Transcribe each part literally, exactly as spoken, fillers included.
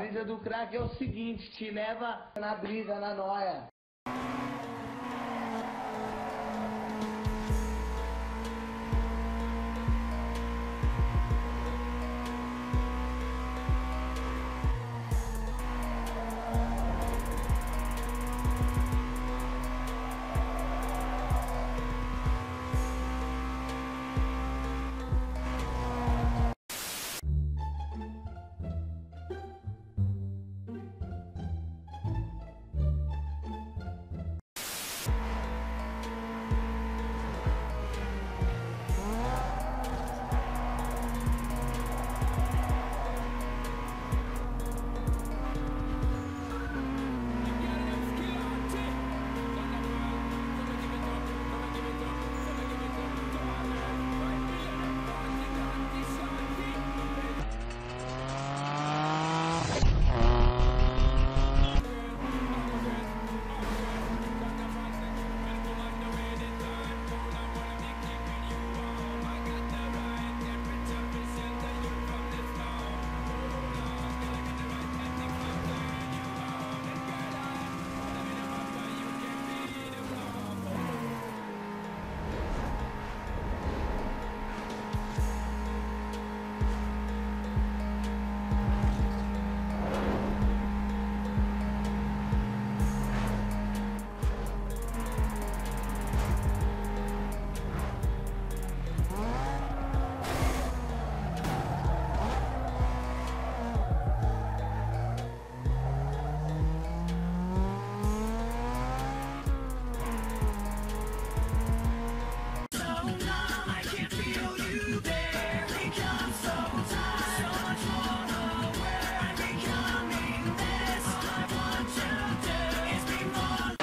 brisa do crack é o seguinte, te leva na brisa, na noia.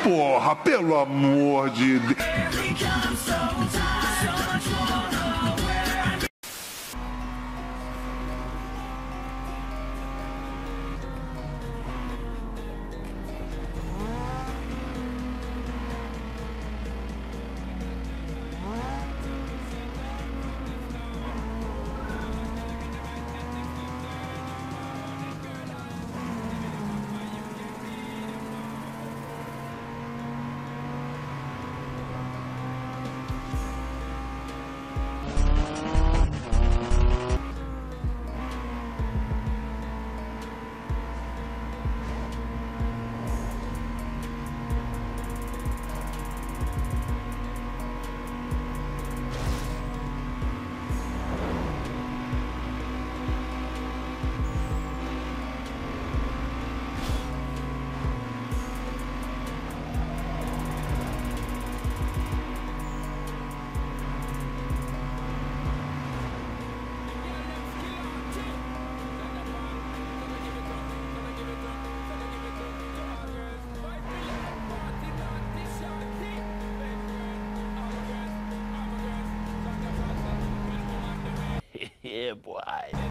Porra, pelo amor de Deus. Yeah, boy.